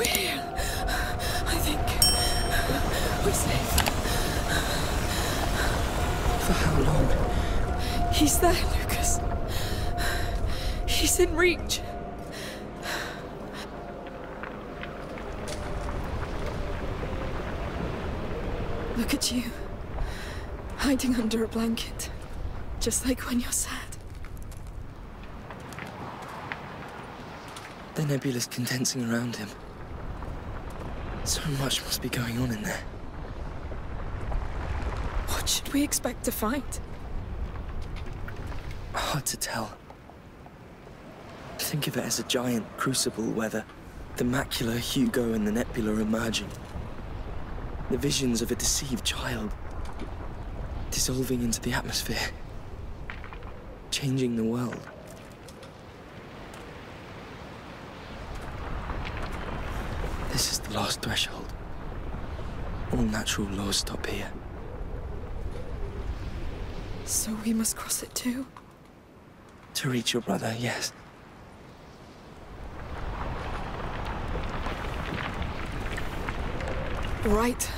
I think we're safe. For how long? He's there, Lucas. He's in reach. Look at you, hiding under a blanket, just like when you're sad. The nebula's condensing around him. So much must be going on in there. What should we expect to find? Hard to tell. Think of it as a giant crucible where the Macula, Hugo, and the Nebula are merging. The visions of a deceived child, dissolving into the atmosphere, changing the world. This is the last threshold. All natural laws stop here. So we must cross it too? To reach your brother, yes. Right.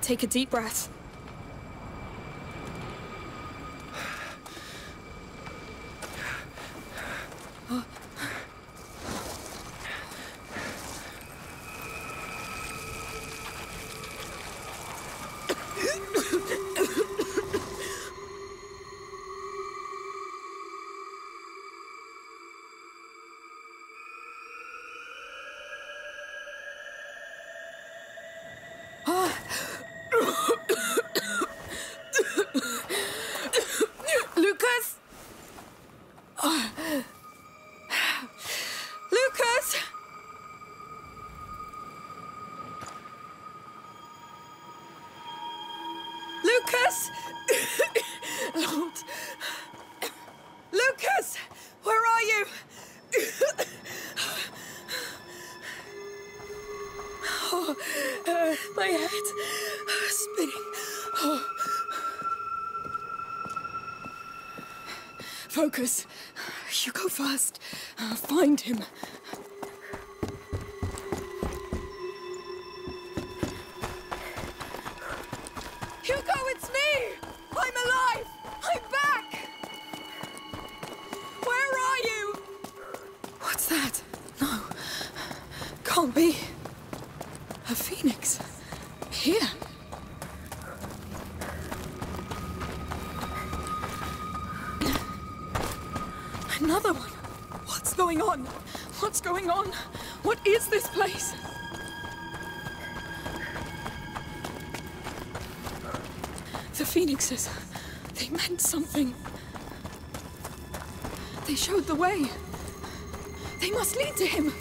Take a deep breath. Lucas? Oh. Lucas? Lucas? Lord. Lucas, where are you? Oh, my head spinning. Oh. Focus. You go first. Find him. Hugo, it's me! I'm alive! I'm back! Where are you? What's that? No. Can't be. A phoenix. Here. Another one! What's going on? What's going on? What is this place? The phoenixes, they meant something. They showed the way. They must lead to him.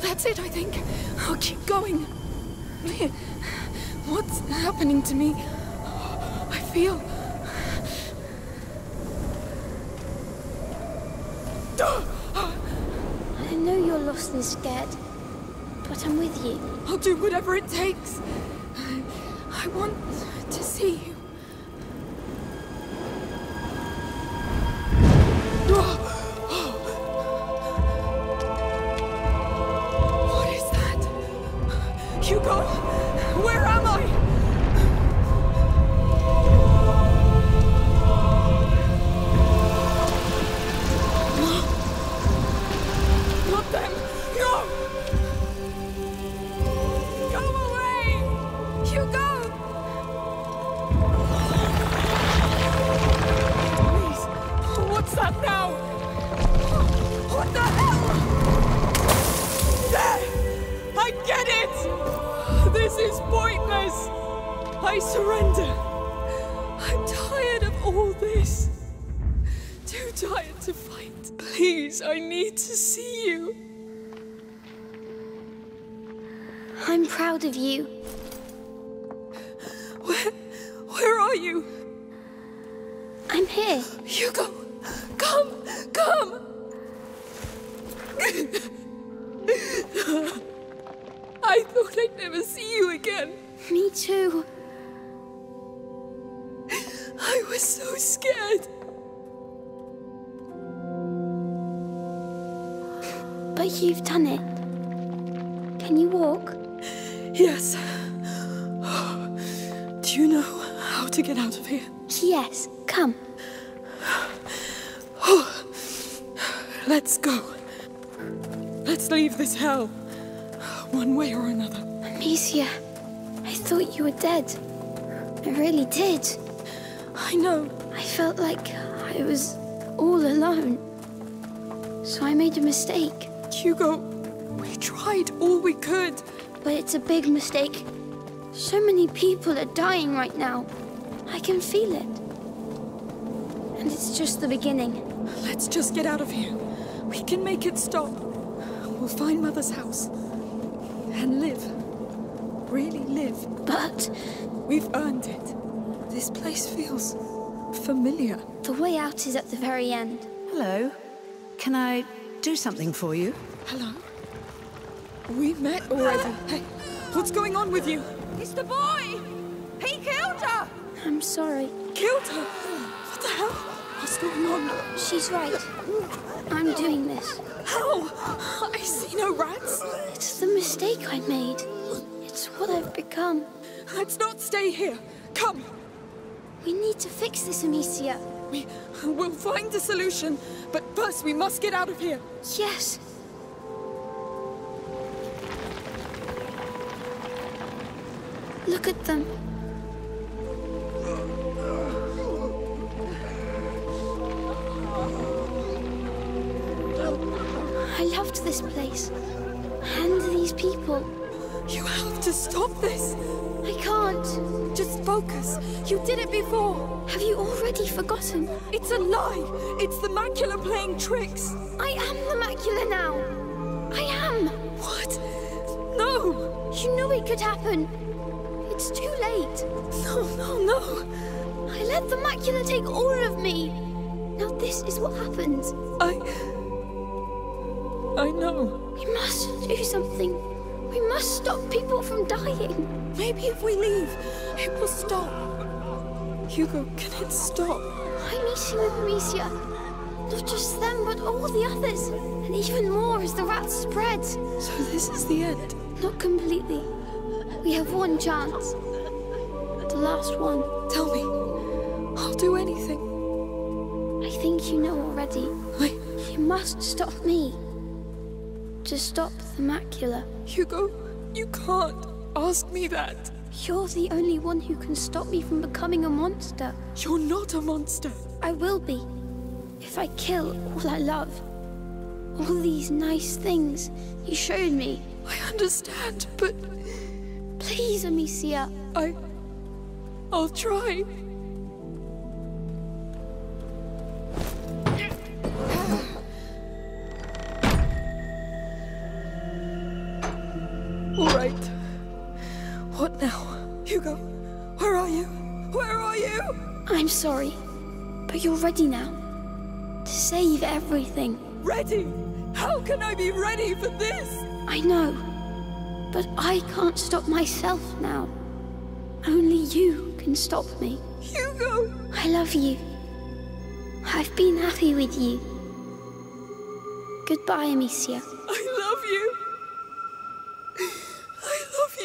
That's it, I think. I'll keep going. What's happening to me? I feel... I know you're lost and scared, but I'm with you. I'll do whatever it takes. I want to see you. Hugo, where am I? Not them! No! Go away! Hugo! Please, what's that now? What the hell? There! I get it! This is pointless! I surrender! I'm tired of all this. Too tired to fight. Please, I need to see you. I'm proud of you. Where are you? I'm here. Hugo! Come! I thought I'd never see you again. Me too. I was so scared. But you've done it. Can you walk? Yes. Do you know how to get out of here? Yes, come. Oh, let's go. Let's leave this hell, one way or another. Amicia, I thought you were dead. I really did. I know. I felt like I was all alone. So I made a mistake. Hugo, we tried all we could. But it's a big mistake. So many people are dying right now. I can feel it. And it's just the beginning. Let's just get out of here. We can make it stop. We'll find Mother's house. And live. Really live. But... we've earned it. This place feels... familiar. The way out is at the very end. Hello. Can I do something for you? Hello? We met already. Hey, what's going on with you? It's the boy! He killed her! I'm sorry. Killed her? What the hell? What's going on? She's right. I'm doing this. How? I see no rats. It's the mistake I made. It's what I've become. Let's not stay here. Come. We need to fix this, Amicia. We will find a solution, but first we must get out of here. Yes. Look at them. I loved this place. And these people. You have to stop this. I can't. Just focus. You did it before. Have you already forgotten? It's a lie. It's the Macula playing tricks. I am the Macula now. I am. What? No. You knew it could happen. It's too late. No. I let the Macula take all of me. Now this is what happens. I know. We must do something. We must stop people from dying. Maybe if we leave, it will stop. Hugo, can it stop? I'm meeting with Amicia. Not just them, but all the others. And even more as the rats spread. So this is the end? Not completely. We have one chance. The last one. Tell me. I'll do anything. I think you know already. Wait. You must stop me. To stop the Macula. Hugo, you can't ask me that. You're the only one who can stop me from becoming a monster. You're not a monster. I will be. If I kill all I love. All these nice things you showed me. I understand, but... Please, Amicia. I'll try. All right. What now? Hugo, where are you? Where are you? I'm sorry, but you're ready now. To save everything. Ready? How can I be ready for this? I know, but I can't stop myself now. Only you can stop me. Hugo! I love you. I've been happy with you. Goodbye, Amicia. I love you.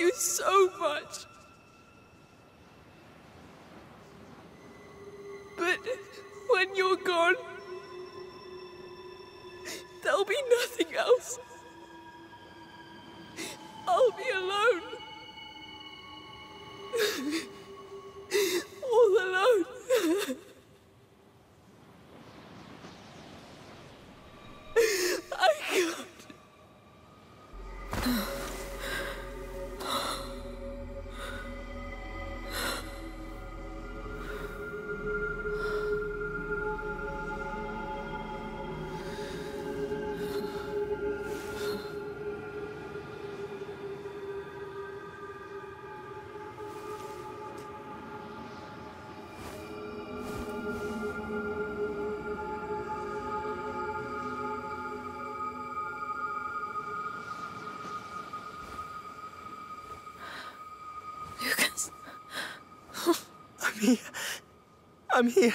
Thank you so much. But when you're gone, there'll be nothing else. I'll be alone. All alone. I can't. I'm here.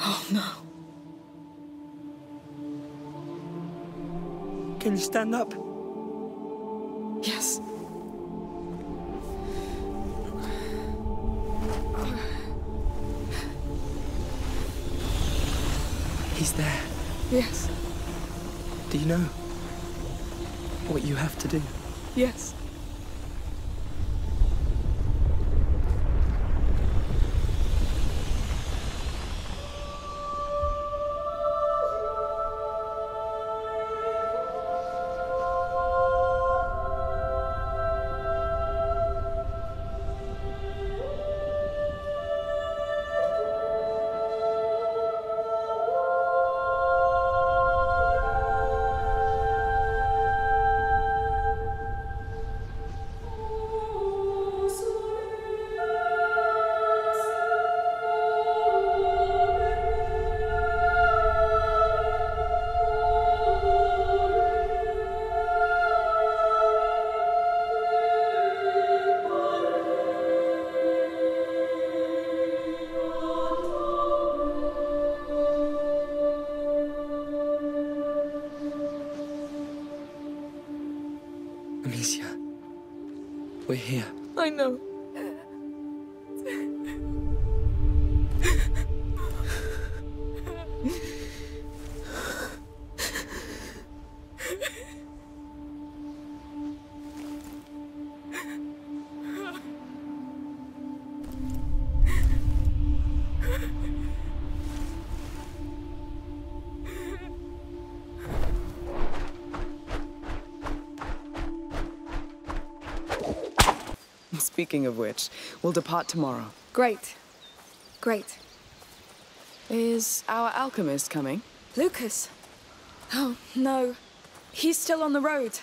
Oh, no. Can you stand up? Yes. He's there. Yes. Do you know what you have to do? Yes. Amicia, we're here. I know. Speaking of which, we'll depart tomorrow. Great. Great. Is our alchemist coming? Lucas? Oh, no. He's still on the road,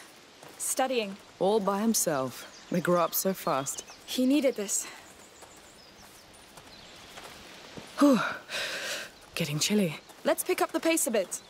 studying. All by himself. They grow up so fast. He needed this. Whew. Getting chilly. Let's pick up the pace a bit.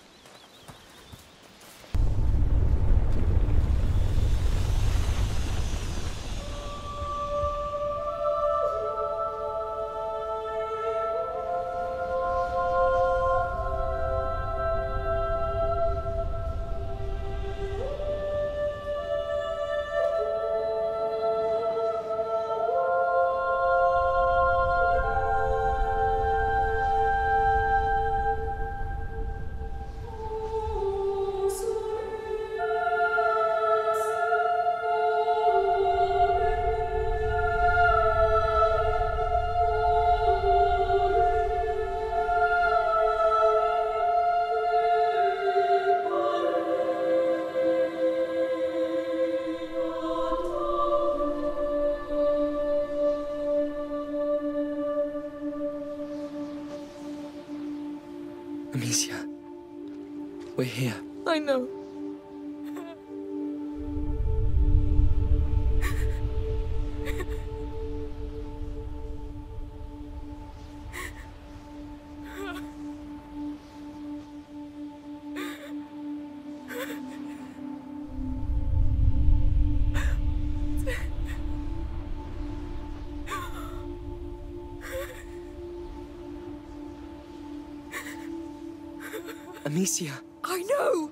Amicia, we're here. I know. Amicia. I know!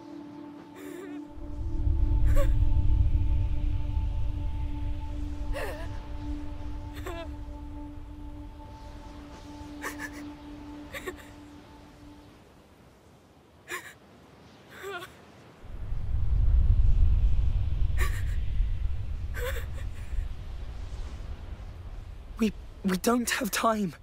We don't have time.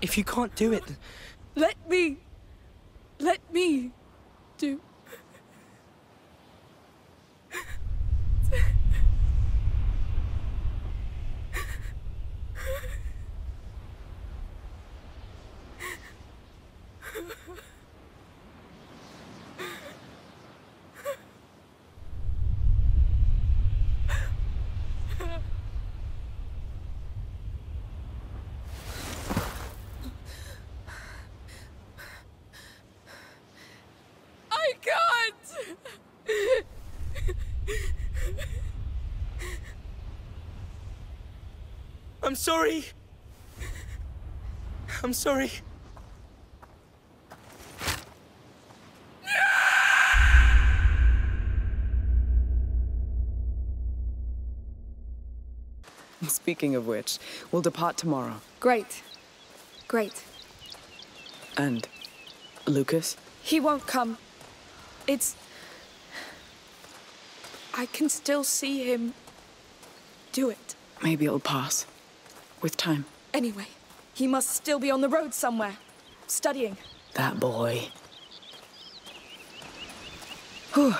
If you can't do it... Let me... I'm sorry. I'm sorry. Speaking of which, we'll depart tomorrow. Great. Great. And Lucas? He won't come. It's... I can still see him do it. Maybe it'll pass. With time. Anyway, he must still be on the road somewhere. Studying. That boy. Whew.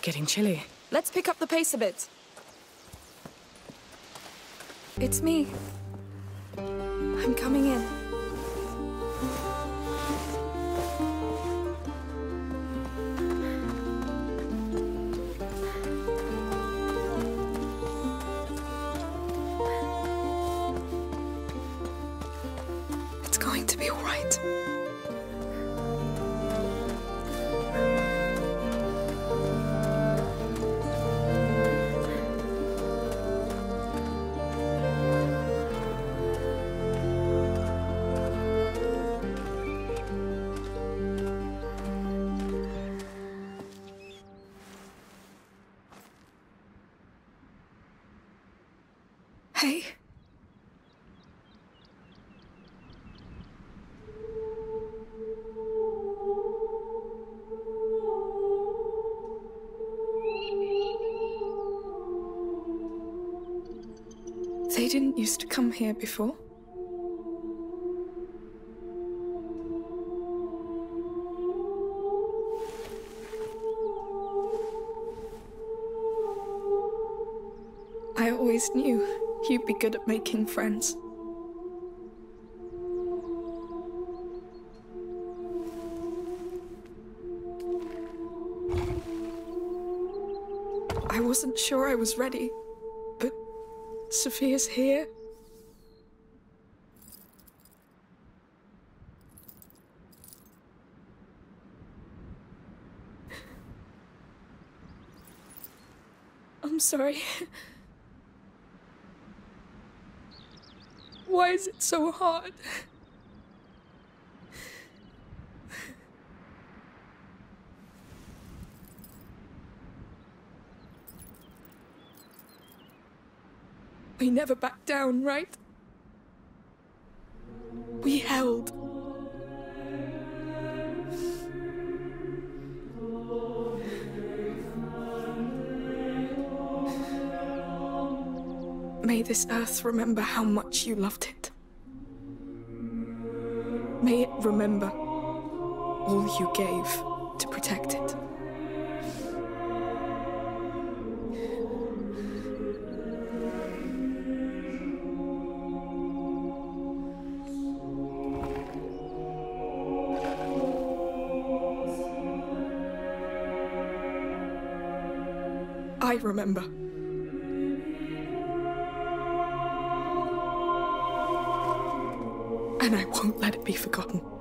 Getting chilly. Let's pick up the pace a bit. It's me. I'm coming in. It's going to be all right. They didn't used to come here before. I always knew you'd be good at making friends. I wasn't sure I was ready. Sophia's here. I'm sorry. Why is it so hard? We never backed down, right? We held. May this earth remember how much you loved it. May it remember all you gave to protect it. I remember. And I won't let it be forgotten.